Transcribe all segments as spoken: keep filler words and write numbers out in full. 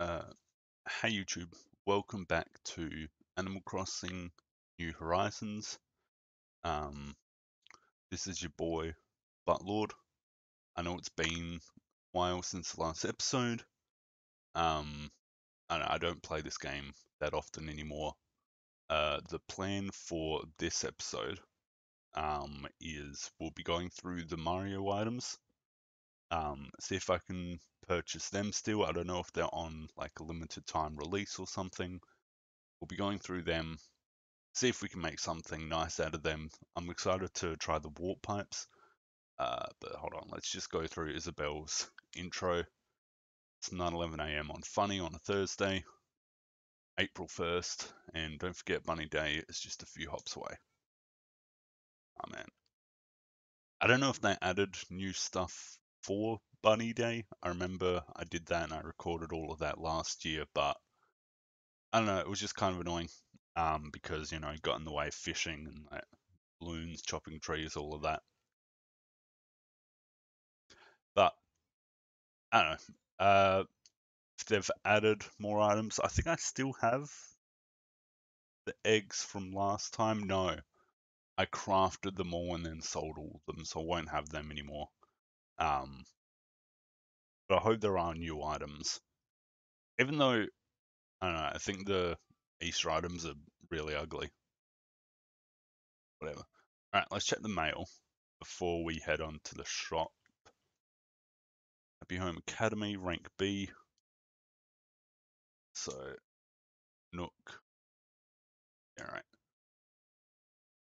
Uh, hey YouTube, welcome back to Animal Crossing New Horizons. Um, this is your boy Buttlord. I know it's been a while since the last episode. Um, and I don't play this game that often anymore. Uh, the plan for this episode um, is we'll be going through the Mario items. Um, see if I can purchase them still. I don't know if they're on like a limited time release or something. We'll be going through them, see if we can make something nice out of them. I'm excited to try the warp pipes, uh, but hold on, let's just go through Isabel's intro. It's nine eleven a m on Funny on a Thursday, April first, and don't forget Bunny Day is just a few hops away. Oh man. I don't know if they added new stuff for Bunny Day. I remember I did that and I recorded all of that last year, but I don't know, it was just kind of annoying um, because, you know, it got in the way of fishing and like, balloons, chopping trees, all of that. But I don't know, uh, if they've added more items. I think I still have the eggs from last time. No, I crafted them all and then sold all of them, so I won't have them anymore. Um, but I hope there are new items, even though, I don't know, I think the Easter items are really ugly. Whatever. Alright, let's check the mail before we head on to the shop. Happy Home Academy, rank B. So, Nook. Alright.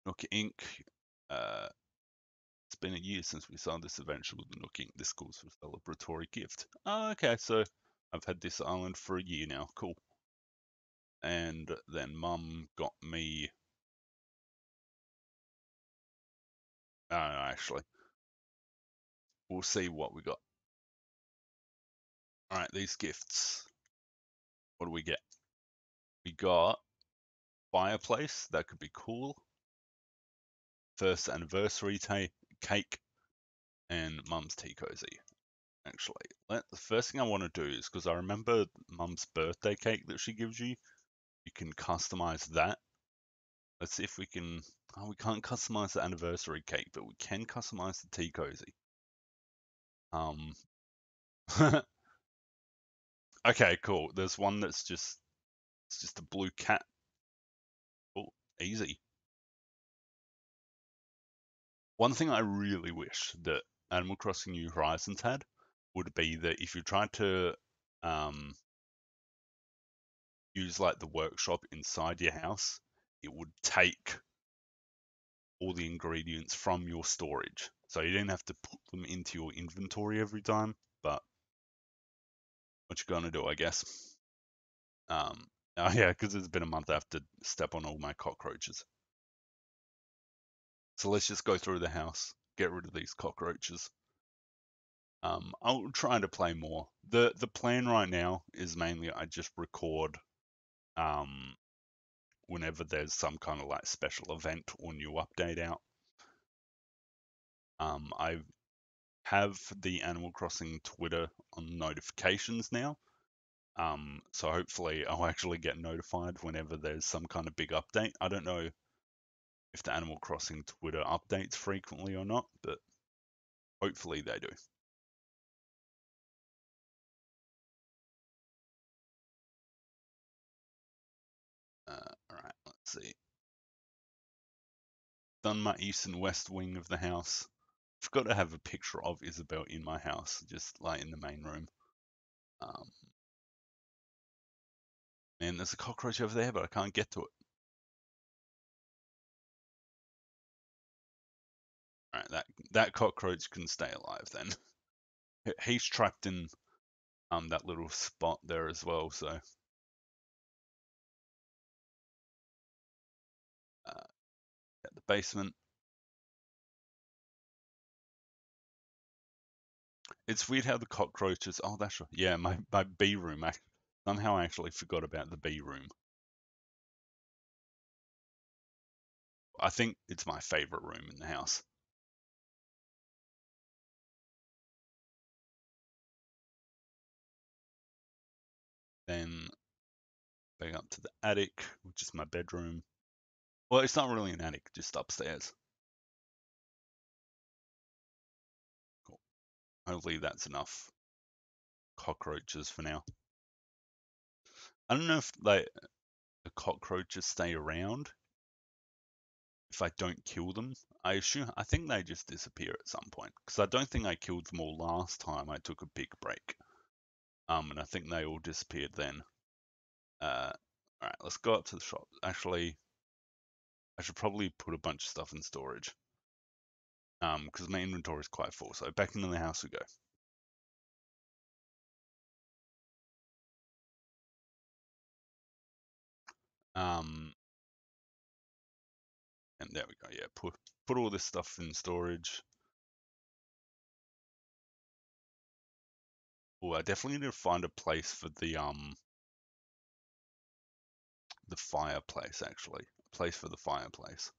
Nook, Incorporated. Uh... It's been a year since we saw this adventure with the Nook, Incorporated. This calls for a celebratory gift. Oh, okay, so I've had this island for a year now. Cool. And then Mum got me... I don't know, actually. We'll see what we got. Alright, these gifts. What do we get? We got fireplace. That could be cool. First anniversary tape. Cake and Mum's tea cozy. Actually, let, the first thing I want to do is, because I remember Mum's birthday cake that she gives you, you can customize that. Let's see if we can. Oh, we can't customize the anniversary cake, but we can customize the tea cozy. Um. Okay, cool. There's one that's just it's just a blue cat. Oh, easy. One thing I really wish that Animal Crossing New Horizons had would be that if you tried to um, use like the workshop inside your house, it would take all the ingredients from your storage. So you didn't have to put them into your inventory every time, but what you gonna do, I guess. Um, oh yeah, because it's been a month I have to step on all my cockroaches. So let's just go through the house, get rid of these cockroaches. Um, I'll try to play more. The the plan right now is mainly I just record um, whenever there's some kind of like special event or new update out. Um, I have the Animal Crossing Twitter on notifications now. Um, so hopefully I'll actually get notified whenever there's some kind of big update. I don't know if the Animal Crossing Twitter updates frequently or not, but hopefully they do. Uh, Alright, let's see. Done my east and west wing of the house. I've got to have a picture of Isabel in my house, just like in the main room. Um, and there's a cockroach over there, but I can't get to it. Right, that that cockroach can stay alive then. He's trapped in um that little spot there as well, so uh, at the basement. It's weird how the cockroaches. Oh, that's right. Yeah, my my bee room. I, somehow I actually forgot about the bee room. I think it's my favorite room in the house. Then back up to the attic, which is my bedroom. Well, it's not really an attic, just upstairs. Cool. Hopefully that's enough cockroaches for now. I don't know if like the cockroaches stay around if I don't kill them. I assume I think they just disappear at some point, because I don't think I killed them all last time. I took a big break, um, and I think they all disappeared then. Uh, all right, let's go up to the shop. Actually, I should probably put a bunch of stuff in storage, um, because my inventory is quite full. So back into the house we go. Um, and there we go. Yeah, put put all this stuff in storage. Oh, I definitely need to find a place for the um the fireplace. Actually, a place for the fireplace.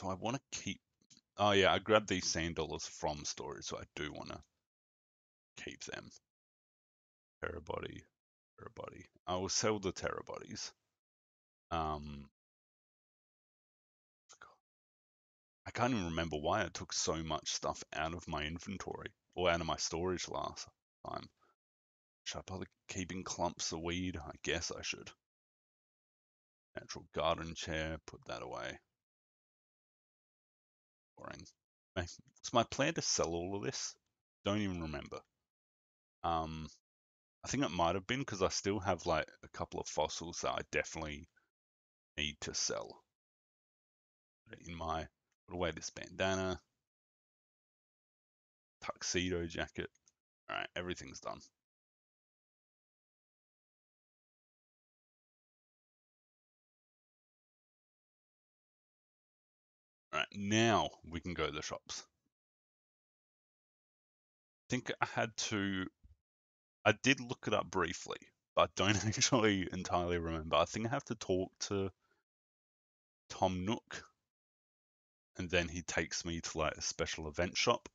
So I want to keep. Oh yeah, I grabbed these sand dollars from storage, so I do want to keep them. Terabody, terabody. I will sell the terabodies. Um, I can't even remember why I took so much stuff out of my inventory or out of my storage last time. Should I bother keeping clumps of weed? I guess I should. Natural garden chair. Put that away. Boring. It's my plan to sell all of this. Don't even remember. Um, I think it might have been because I still have like a couple of fossils that I definitely need to sell. Put it in my, put away this bandana, tuxedo jacket. All right, everything's done. All right, now we can go to the shops. I think I had to, I did look it up briefly, but I don't actually entirely remember. I think I have to talk to Tom Nook, and then he takes me to like a special event shop.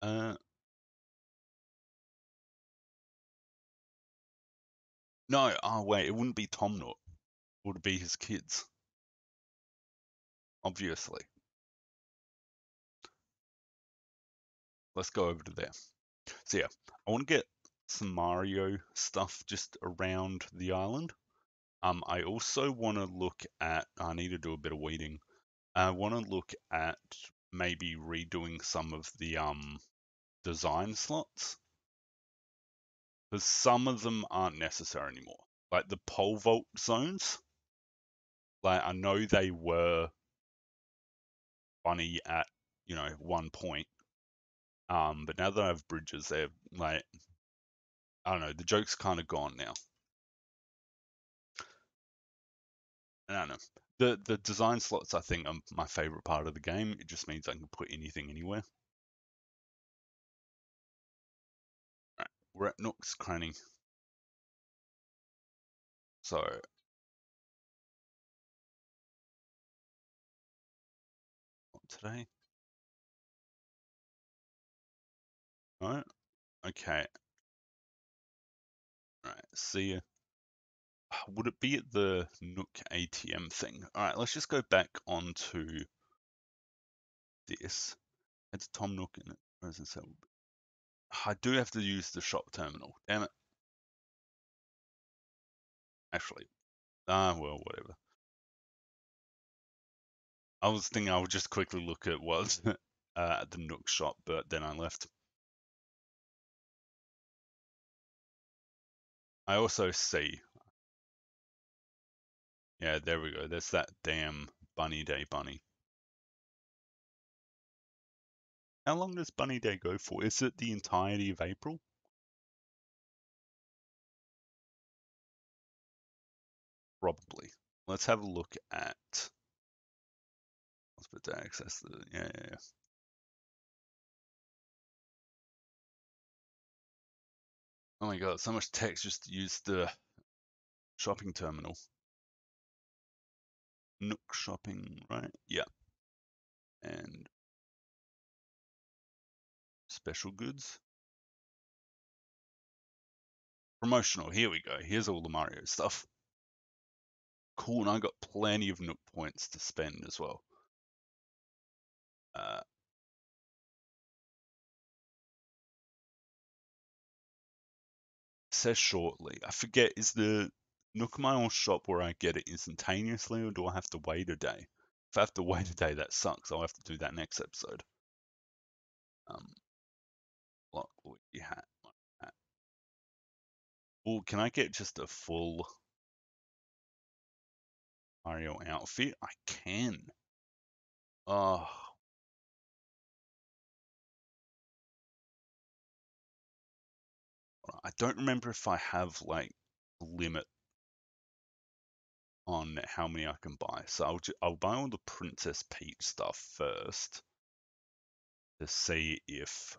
Uh, no, oh wait, it wouldn't be Tom Nook, it would be his kids. Obviously. Let's go over to there. So yeah, I want to get some Mario stuff just around the island. Um, I also want to look at, I need to do a bit of weeding. I want to look at maybe redoing some of the um design slots, because some of them aren't necessary anymore. Like the pole vault zones, like I know they were funny at, you know, one point, um but now that I have bridges, they're like, I don't know, the joke's kind of gone now. I don't know, the the design slots I think are my favorite part of the game. It just means I can put anything anywhere. All right, we're at Nook's Cranny, so today. No? Okay. All right, see ya. Would it be at the Nook A T M thing? All right, let's just go back onto this. It's Tom Nook in it. I do have to use the shop terminal. Damn it. Actually, ah, well, whatever. I was thinking I would just quickly look at what uh, at the Nook shop, but then I left. I also see. Yeah, there we go. There's that damn Bunny Day bunny. How long does Bunny Day go for? Is it the entirety of April? Probably. Let's have a look at... But to access the yeah, yeah, yeah. Oh my god, so much text just to use the shopping terminal. Nook shopping, right? Yeah. And special goods. Promotional, here we go. Here's all the Mario stuff. Cool, and I got plenty of Nook points to spend as well. Uh, says shortly. I forget, is the Nookmile shop where I get it instantaneously, or do I have to wait a day? If I have to wait a day, that sucks. I'll have to do that next episode. Um, like what you had. Oh, can I get just a full Mario outfit? I can. Oh. I don't remember if I have, like, a limit on how many I can buy. So I'll, ju I'll buy all the Princess Peach stuff first to see if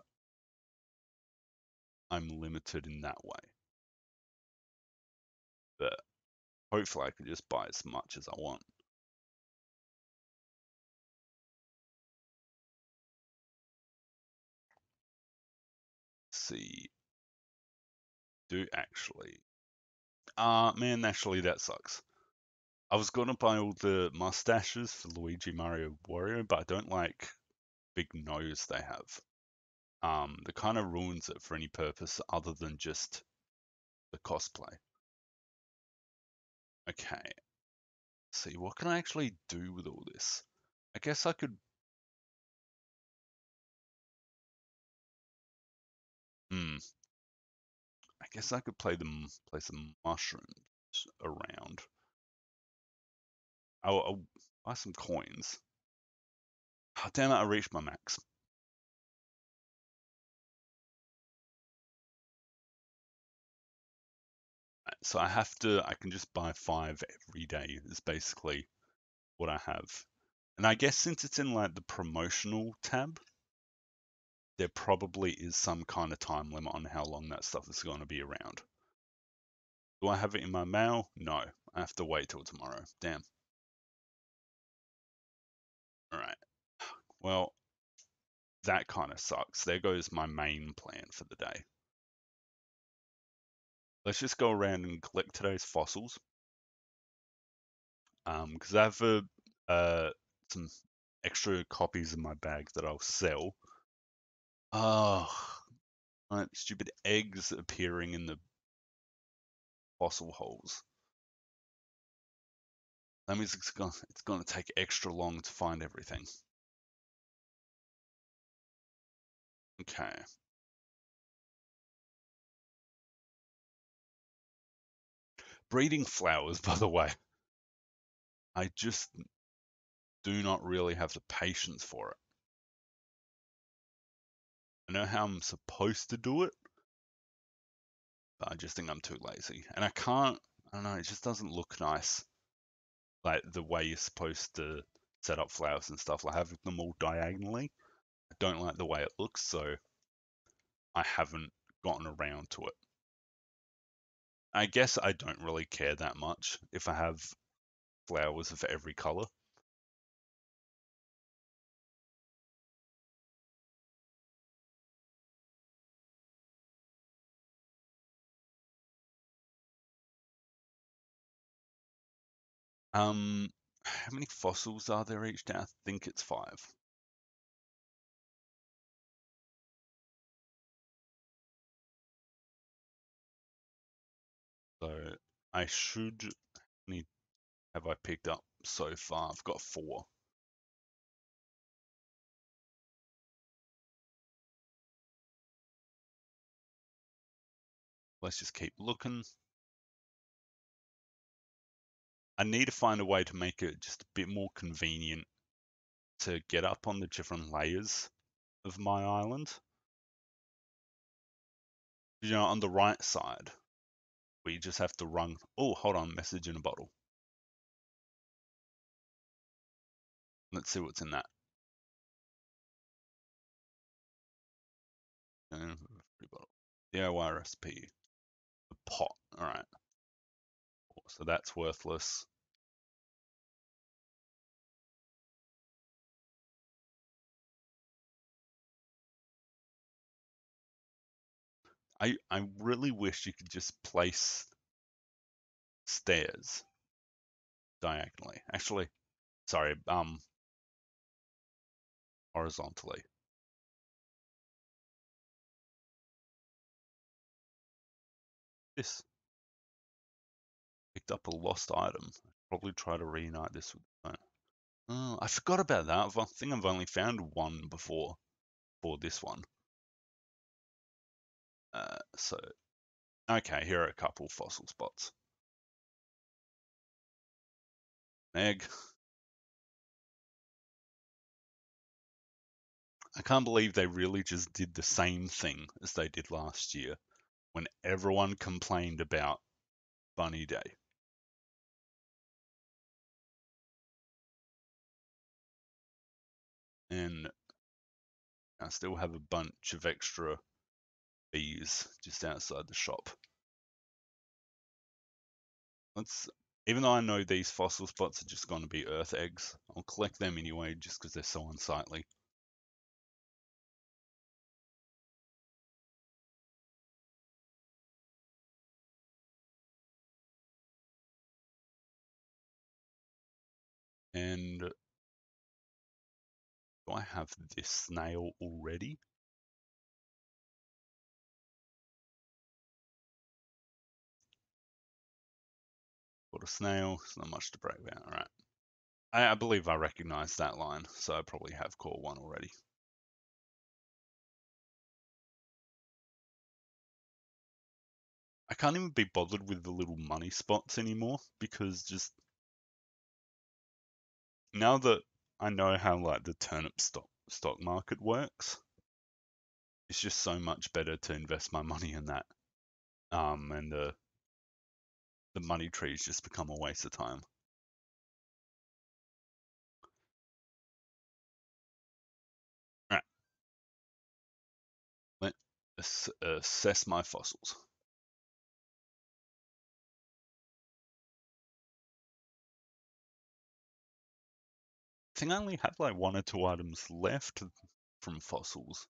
I'm limited in that way. But hopefully I can just buy as much as I want. Let's see. Do actually. Ah, uh, man, actually that sucks. I was going to buy all the mustaches for Luigi, Mario, Wario, but I don't like big nose they have. Um, that kind of ruins it for any purpose other than just the cosplay. Okay, let's see, what can I actually do with all this? I guess I could... Hmm. I guess I could play them, play some mushrooms around. I'll, I'll buy some coins. Oh, damn it, I reached my max. So I have to, I can just buy five every day is basically what I have. And I guess since it's in like the promotional tab, there probably is some kind of time limit on how long that stuff is going to be around. Do I have it in my mail? No, I have to wait till tomorrow. Damn. All right. Well, that kind of sucks. There goes my main plan for the day. Let's just go around and collect today's fossils. Um, because I have uh, uh, some extra copies in my bag that I'll sell. Oh, my stupid eggs appearing in the fossil holes. That means it's gonna, it's gonna take extra long to find everything. Okay. Breeding flowers, by the way. I just do not really have the patience for it. I know how I'm supposed to do it, but I just think I'm too lazy. And I can't, I don't know, it just doesn't look nice. Like the way you're supposed to set up flowers and stuff, like having them all diagonally. I don't like the way it looks, so I haven't gotten around to it. I guess I don't really care that much if I have flowers of every color. Um, how many fossils are there each day? I think it's five. So I should need, have I picked up so far? I've got four. Let's just keep looking. I need to find a way to make it just a bit more convenient to get up on the different layers of my island. You know, on the right side. We just have to run. Oh, hold on. Message in a bottle. Let's see what's in that. D I Y recipe. The pot. All right. So that's worthless. I, I really wish you could just place stairs diagonally. Actually, sorry, um, horizontally. This. Picked up a lost item. Probably try to reunite this with the phone. Oh, I forgot about that. I think I've only found one before, for this one. Uh, so, okay, here are a couple fossil spots. An egg. I can't believe they really just did the same thing as they did last year when everyone complained about Bunny Day. And I still have a bunch of extra bees just outside the shop. Let's, even though I know these fossil spots are just going to be earth eggs, I'll collect them anyway just because they're so unsightly. And do I have this snail already? Got a snail, it's not much to break down, all right. I, I believe I recognize that line, so I probably have caught one already. I can't even be bothered with the little money spots anymore because just... Now that I know how like the turnip stock stock market works, it's just so much better to invest my money in that. Um, and the the money trees just become a waste of time. All right, let's assess my fossils. I think I only have like one or two items left from fossils.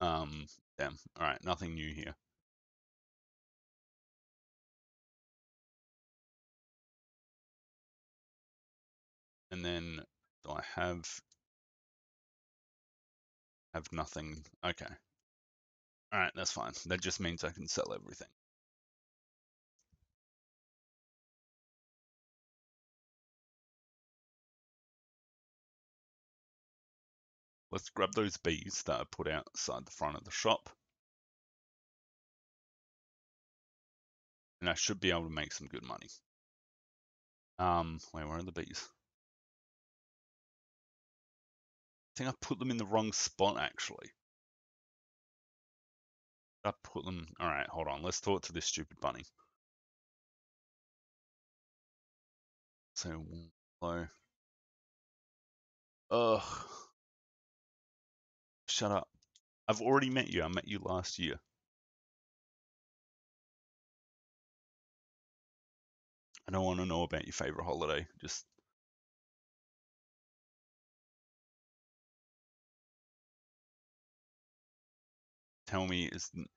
Um, damn. All right, nothing new here. And then do I have have nothing? Okay. All right, that's fine. That just means I can sell everything. Let's grab those bees that I put outside the front of the shop. And I should be able to make some good money. Um, wait, where are the bees? I think I put them in the wrong spot, actually. I put them... All right, hold on. Let's talk to this stupid bunny. So, low. Ugh. Shut up. I've already met you. I met you last year. I don't want to know about your favorite holiday. Just. Tell me, is, is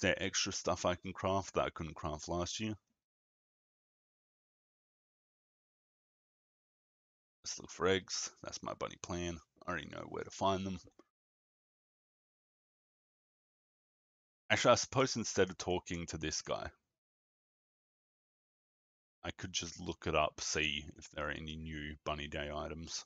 there extra stuff I can craft that I couldn't craft last year? Let's look for eggs. That's my bunny plan. I already know where to find them. Actually, I suppose instead of talking to this guy, I could just look it up, see if there are any new Bunny Day items.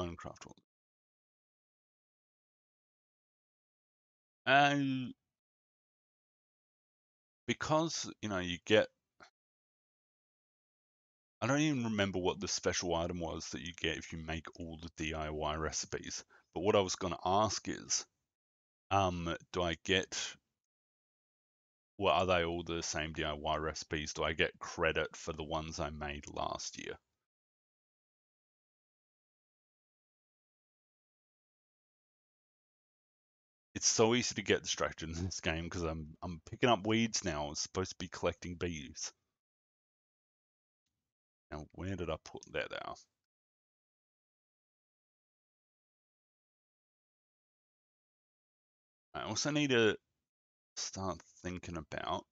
Uncraftable. And... Because, you know, you get... I don't even remember what the special item was that you get if you make all the D I Y recipes. But what I was going to ask is, um, do I get... Well, are they all the same D I Y recipes? Do I get credit for the ones I made last year? It's so easy to get distracted in this game because I'm I'm picking up weeds now. I was supposed to be collecting bees. Now, where did I put that there? I also need to start thinking about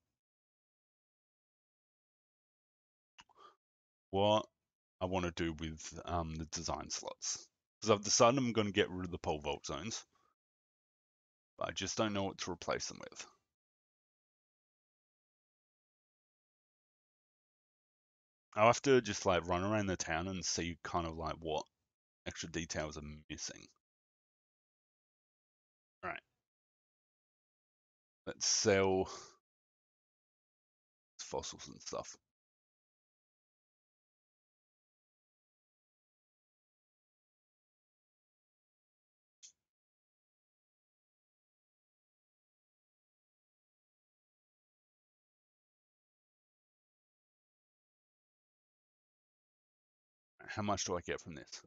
what I want to do with um, the design slots. Because I've decided I'm going to get rid of the pole vault zones. But I just don't know what to replace them with. I'll have to just like run around the town and see kind of like what extra details are missing. Alright. Let's sell fossils and stuff. How much do I get from this?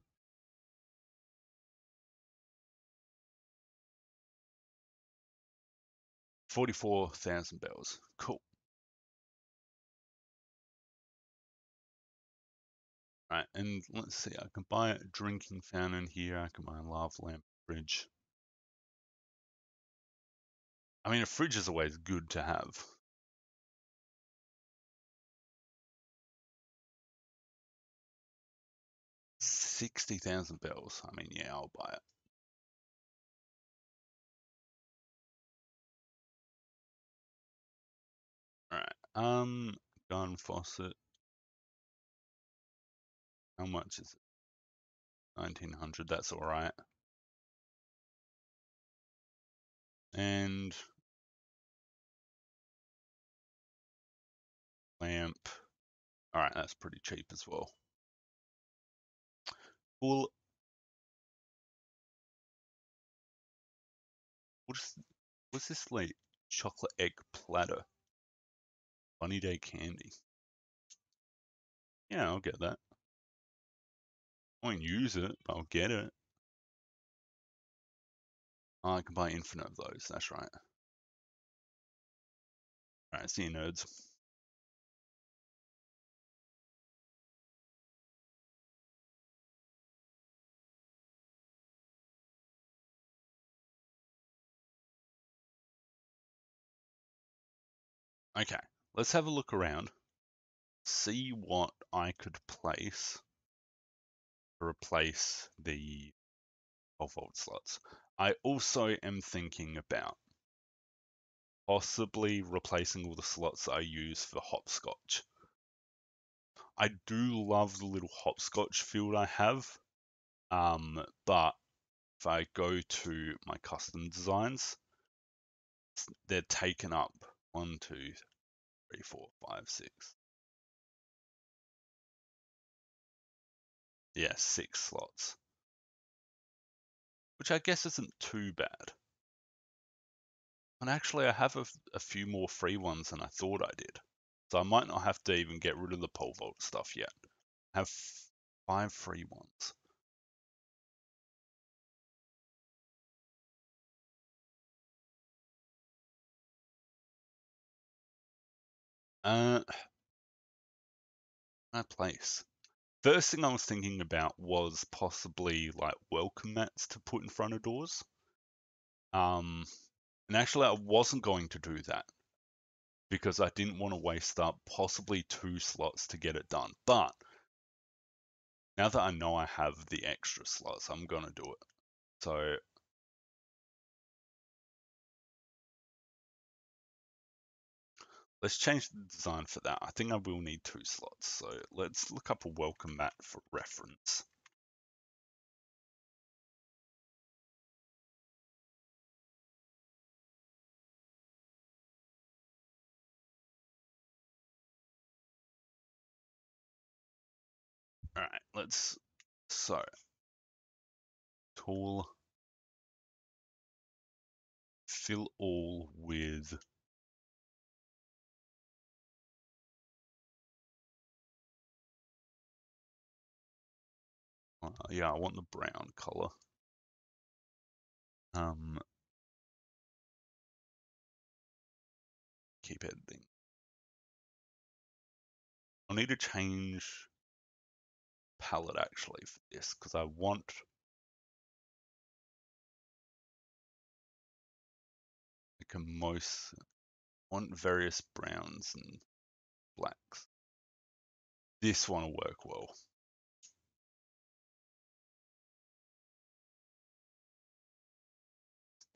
forty-four thousand bells. Cool. All right, and let's see. I can buy a drinking fountain here. I can buy a lava lamp, fridge. I mean, a fridge is always good to have. sixty thousand bells. I mean, yeah, I'll buy it. All right. Um, gun faucet. How much is it? nineteen hundred. That's all right. And lamp. All right, that's pretty cheap as well. We'll just, what's this like chocolate egg platter? Bunny Day candy. Yeah, I'll get that. I won't use it, but I'll get it. Oh, I can buy infinite of those, that's right. Alright, see you nerds. Okay, let's have a look around, see what I could place to replace the twelve volt slots. I also am thinking about possibly replacing all the slots I use for hopscotch. I do love the little hopscotch field I have, um, but if I go to my custom designs, they're taken up. One, two, three, four, five, six. Yeah, six slots. Which I guess isn't too bad. And actually I have a, a few more free ones than I thought I did. So I might not have to even get rid of the pole vault stuff yet. I have five free ones. Uh, my place. First thing I was thinking about was possibly like welcome mats to put in front of doors. Um, and actually I wasn't going to do that because I didn't want to waste up possibly two slots to get it done. But now that I know I have the extra slots, I'm going to do it. So let's change the design for that. I think I will need two slots. So let's look up a welcome mat for reference. All right, let's, so, tool, fill all with yeah, I want the brown color. Um, keypad thing. I need to change palette actually for this because I want like a most want various browns and blacks. This one will work well.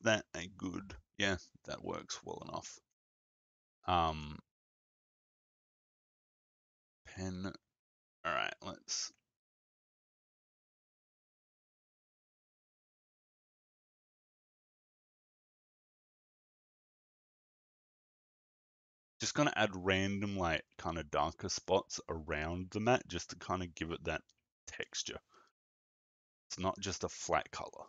That a good, yeah, that works well enough. Um, pen. All right, let's. Just gonna add random, like, kind of darker spots around the mat just to kind of give it that texture. It's not just a flat color.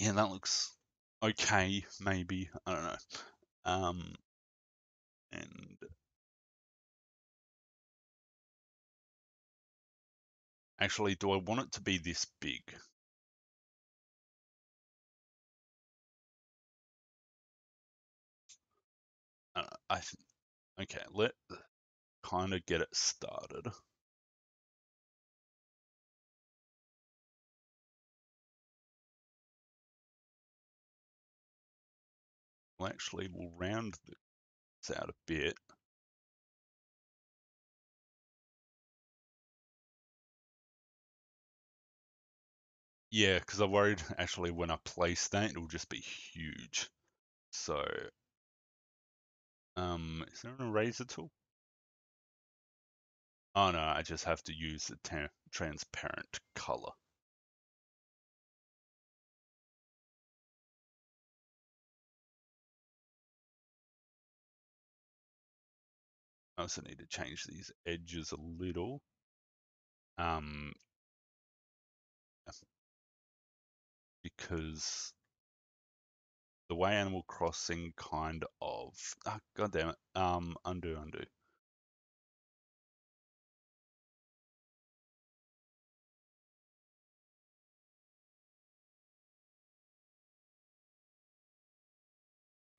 Yeah, that looks okay, maybe. I don't know. Um, and actually, do I want it to be this big? Uh, I think, okay, let's kind of get it started. Well, actually, we'll round this out a bit. Yeah, because I worried actually when I place that, it'll just be huge. So, um, is there an eraser tool? Oh no, I just have to use the tra- transparent color. I also need to change these edges a little. Um, because the way Animal Crossing kind of, oh, God damn it. Um, undo, undo.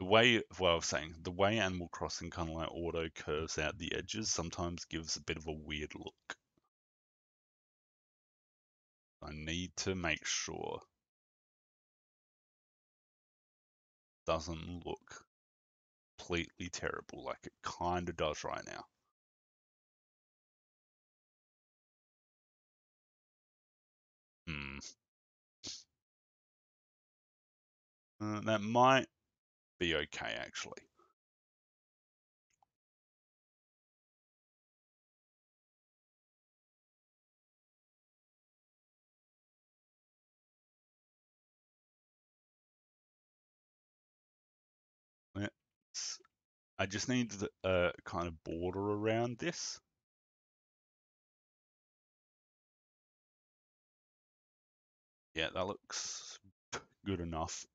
The way, well, I was saying, the way Animal Crossing kind of like auto curves out the edges sometimes gives a bit of a weird look. I need to make sure it doesn't look completely terrible like it kind of does right now. Hmm. Uh, that might be okay, actually. Let's, I just need the uh, kind of border around this. Yeah, that looks good enough.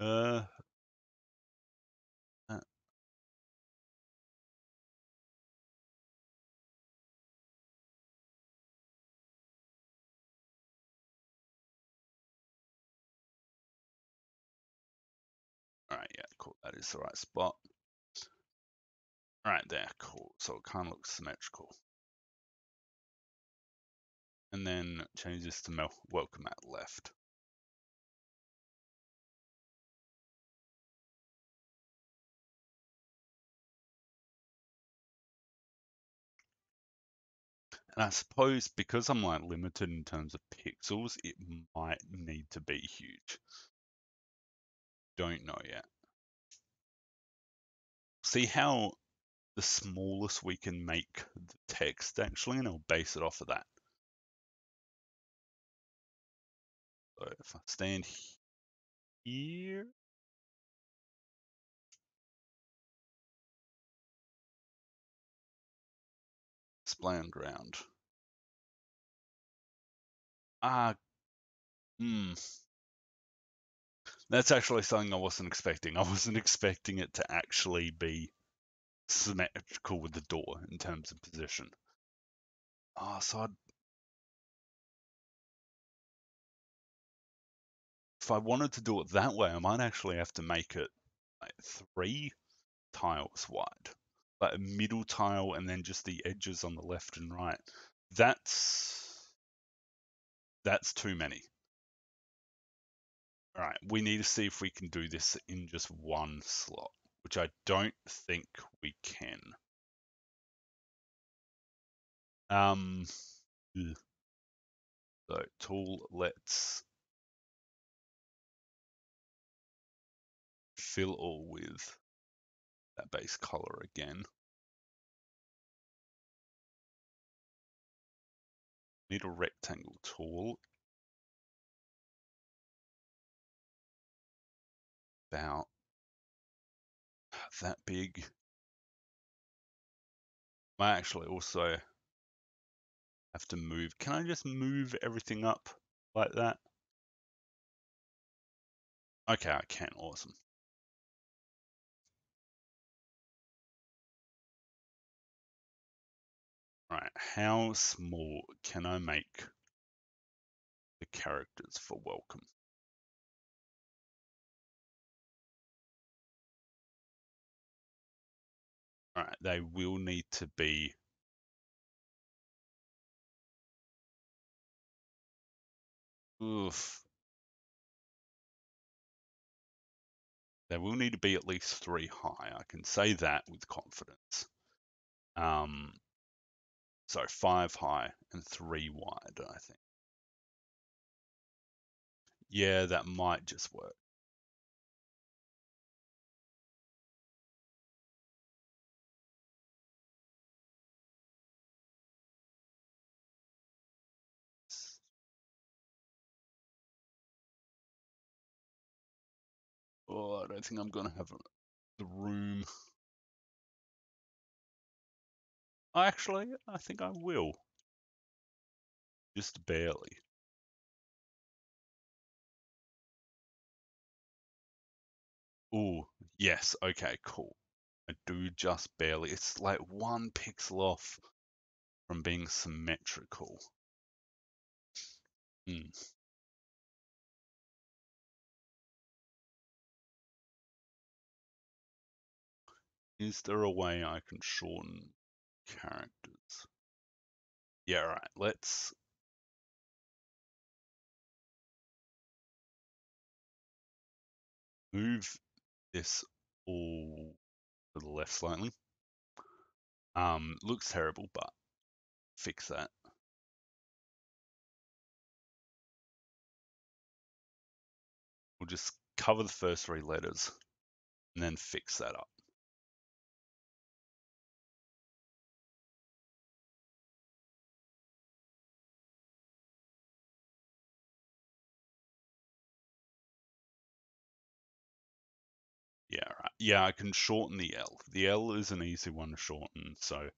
Uh, uh, all right, yeah, cool. That is the right spot. All right there, cool. So it kind of looks symmetrical. And then change this to welcome at left. And I suppose because I'm like limited in terms of pixels, it might need to be huge. Don't know yet. See how the smallest we can make the text actually, and I'll base it off of that. So if I stand here. land round. Ah, hmm. That's actually something I wasn't expecting. I wasn't expecting it to actually be symmetrical with the door in terms of position. Ah, oh, so I'd... if I wanted to do it that way, I might actually have to make it like three tiles wide. Like a middle tile and then just the edges on the left and right. That's... that's too many. All right, we need to see if we can do this in just one slot, which I don't think we can. Um, ugh. So tool, let's fill all with that base color again. Need a rectangle tool. About that big. I actually also have to move. Can I just move everything up like that? Okay, I can. Awesome. All right, how small can I make the characters for welcome? All right, they will need to be oof. They will need to be at least three high. I can say that with confidence. Um, so five high and three wide, I think. Yeah, that might just work. Oh, I don't think I'm going to have the room. Actually, I think I will. Just barely. Oh, yes. Okay, cool. I do just barely. It's like one pixel off from being symmetrical. Hmm. Is there a way I can shorten characters? Yeah, all right, let's. Move this all to the left slightly. Um, looks terrible, but fix that. We'll just cover the first three letters and then fix that up. Yeah, right. Yeah, I can shorten the L. The L is an easy one to shorten, so.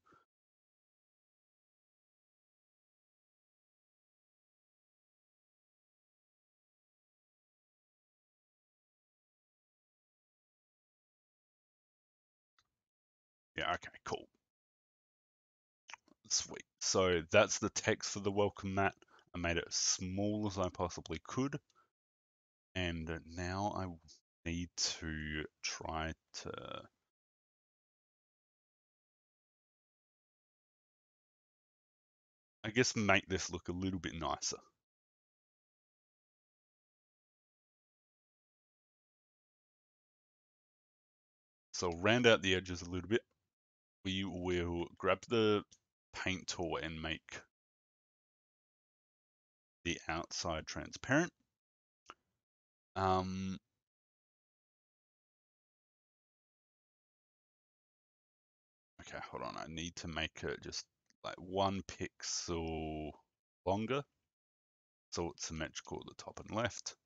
Yeah, okay, cool. Sweet. So that's the text for the welcome mat. I made it as small as I possibly could. And now I will need to try to I guess make this look a little bit nicer. So round out the edges a little bit. We will grab the paint tool and make the outside transparent. Um Okay, hold on. I need to make it just like one pixel longer, so it's symmetrical at the top and left.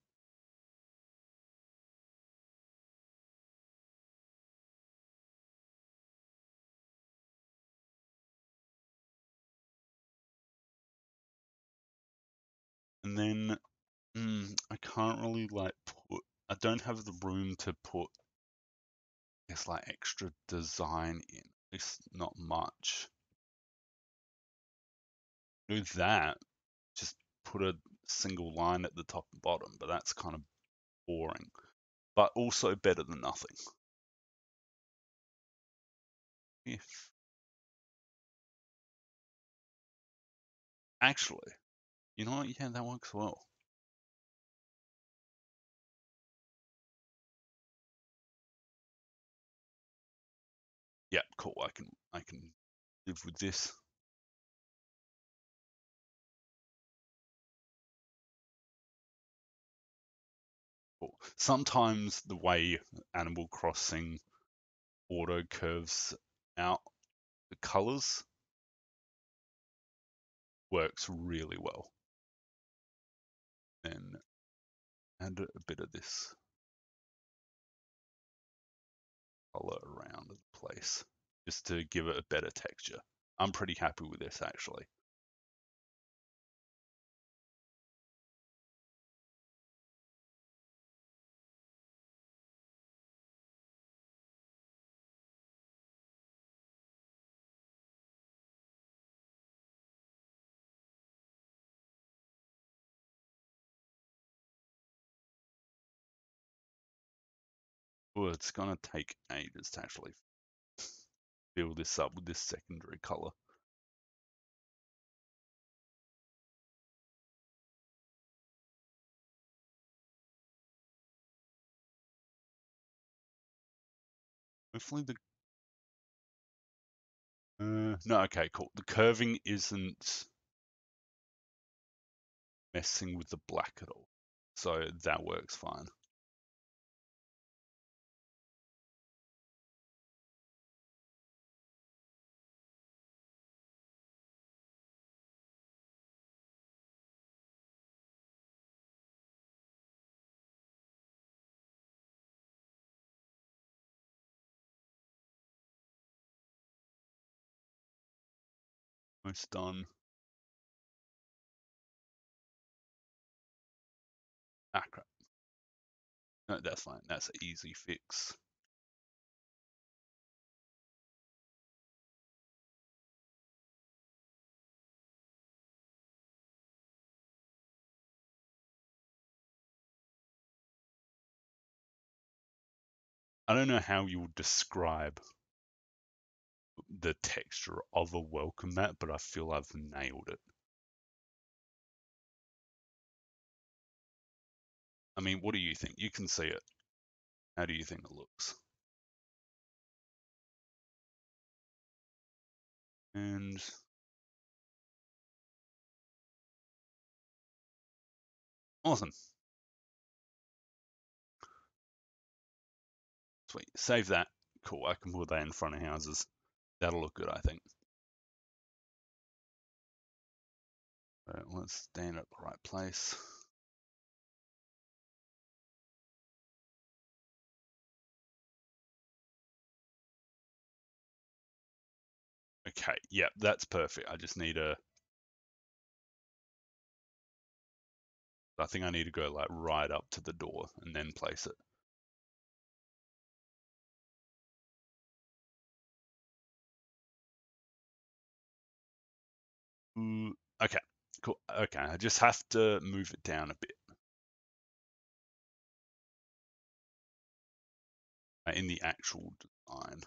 and then mm, I can't really like put, I don't have the room to put this like extra design in. It's not much. Do that, just put a single line at the top and bottom, but that's kind of boring, but also better than nothing. If actually, you know what? Yeah, that works well. Yeah, cool. I can I can live with this. Cool. Sometimes the way Animal Crossing auto curves out the colors works really well. Then add a bit of this color around the place just to give it a better texture. I'm pretty happy with this actually. Oh, it's gonna take ages to actually fill this up with this secondary color. Hopefully the uh, no, okay, cool. The curving isn't messing with the black at all, so that works fine. Almost done. Ah, crap. No, that's fine. That's an easy fix. I don't know how you would describe the texture of a welcome mat, but I feel I've nailed it. I mean, what do you think? You can see it. How do you think it looks? And awesome. Sweet. Save that. Cool. I can put that in front of houses. That'll look good, I think. Right, let's stand at the right place. Okay, yeah, that's perfect. I just need a... I think I need to go like right up to the door and then place it. Okay, cool. Okay, I just have to move it down a bit. In the actual design.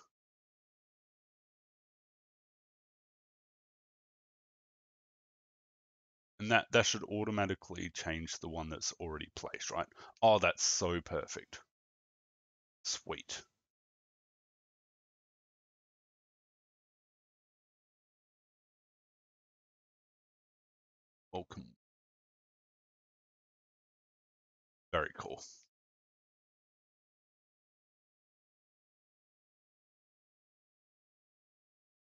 And that, that should automatically change the one that's already placed, right? Oh, that's so perfect. Sweet. Welcome. Very cool.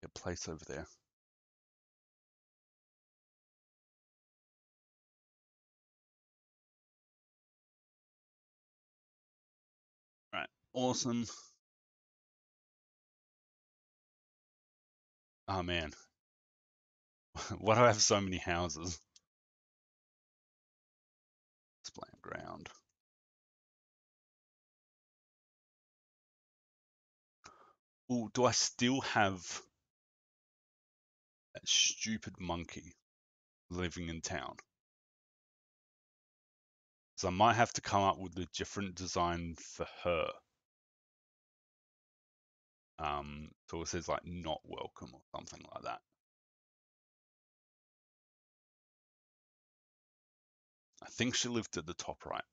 Get a place over there. Right. Awesome. Oh man. Why do I have so many houses? playing ground. Oh, do I still have that stupid monkey living in town? So I might have to come up with a different design for her. Um, so it says like not welcome or something like that. I think she lived at the top right.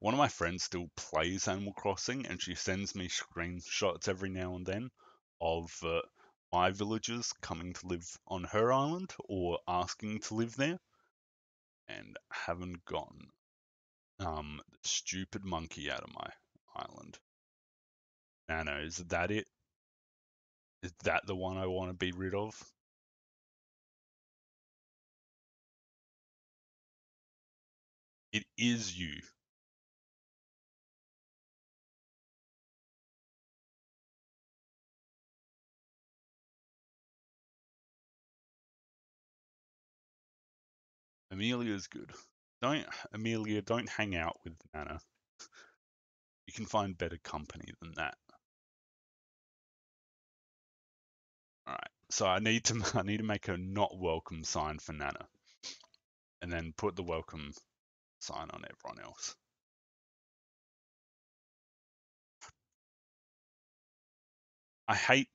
One of my friends still plays Animal Crossing, and she sends me screenshots every now and then of uh, my villagers coming to live on her island or asking to live there, and I haven't gotten um, the stupid monkey out of my island. Nana, is that it? Is that the one I want to be rid of? It is you. Amelia is good. Don't, Amelia, don't hang out with Nana. You can find better company than that. All right, so I need to, I need to make a not welcome sign for Nana, and then put the welcome sign on everyone else. I hate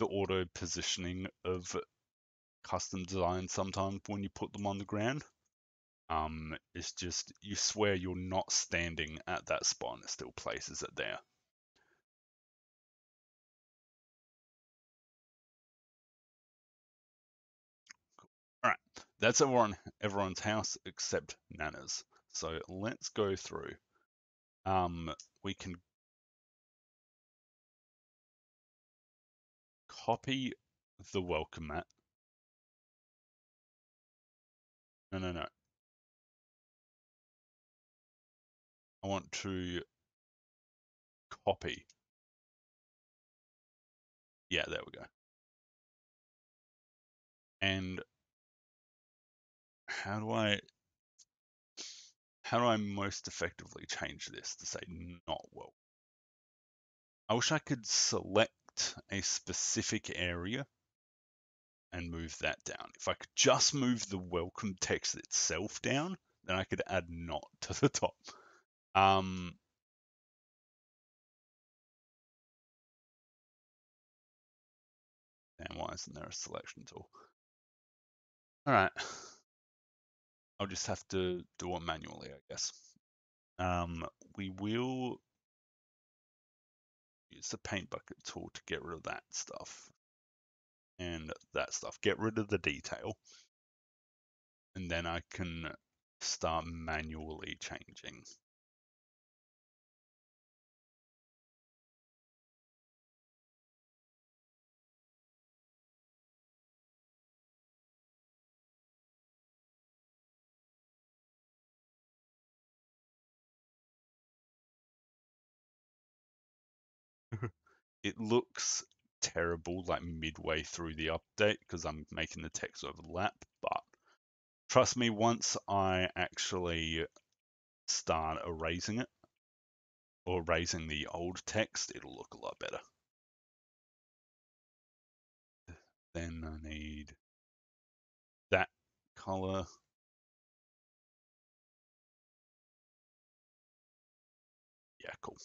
the auto positioning of custom design sometimes when you put them on the ground. Um, it's just, you swear you're not standing at that spot and it still places it there. Cool. All right, that's everyone, everyone's house except Nana's. So let's go through. Um, we can copy the welcome mat. No, no, no. I want to copy. Yeah, there we go. And how do I, how do I most effectively change this to say not well? I wish I could select a specific area and move that down. If I could just move the welcome text itself down, then I could add not to the top. Um, and why isn't there a selection tool? All right, I'll just have to do it manually, I guess. Um, we will use the paint bucket tool to get rid of that stuff. And that stuff, get rid of the detail, and then I can start manually changing. It looks terrible like midway through the update because I'm making the text overlap, but trust me, once I actually start erasing it or erasing the old text, it'll look a lot better. Then I need that color. Yeah, cool.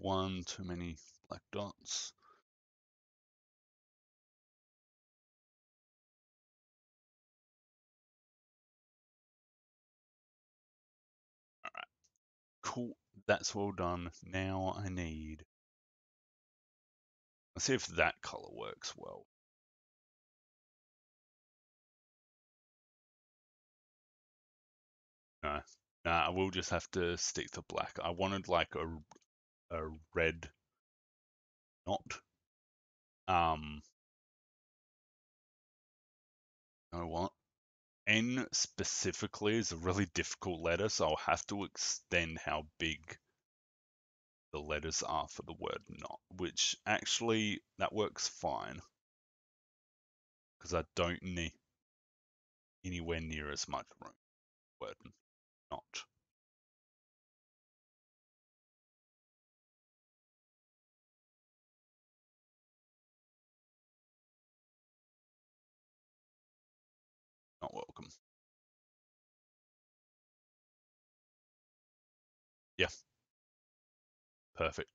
One too many black dots. All right, cool. That's well done. Now I need. Let's see if that color works well. No, no. I will just have to stick to black. I wanted like a a red knot. Um, you know what? N specifically is a really difficult letter, so I'll have to extend how big the letters are for the word "not," which actually that works fine because I don't need anywhere near as much room. Word "not." Not welcome. Yeah. Perfect.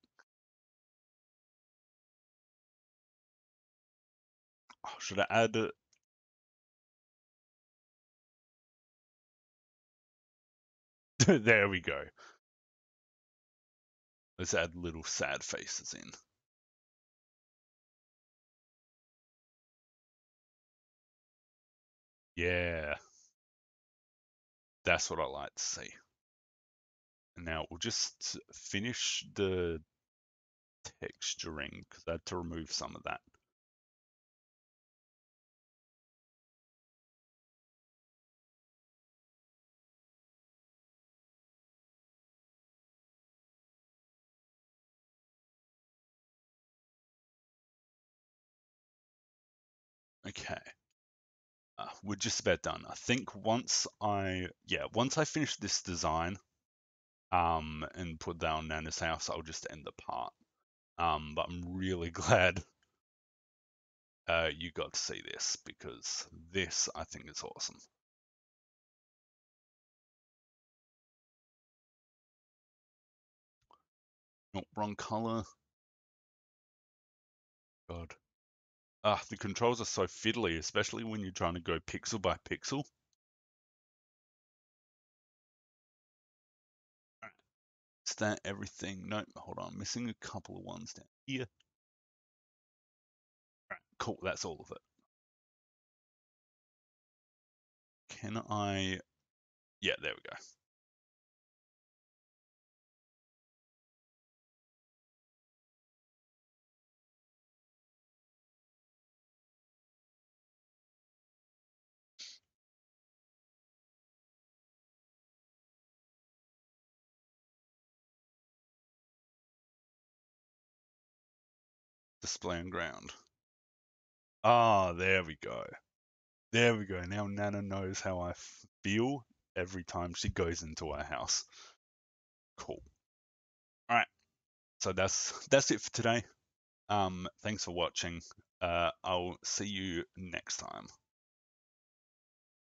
Oh, should I add it? There we go. Let's add little sad faces in. Yeah. That's what I like to see. Now we'll just finish the texturing because I had to remove some of that. Okay. Uh, we're just about done. I think once I, yeah, once I finish this design um, and put that on Nana's house, I'll just end the part. Um, but I'm really glad uh, you got to see this because this, I think, is awesome. Not wrong color. God. Ah, the controls are so fiddly, especially when you're trying to go pixel by pixel. Alright. Is that everything? Nope, hold on. I'm missing a couple of ones down here. Alright, cool. That's all of it. Can I... Yeah, there we go. Display on ground. Ah, oh, there we go. There we go. Now Nana knows how I feel every time she goes into our house. Cool. All right. So that's that's it for today. Um, thanks for watching. Uh, I'll see you next time.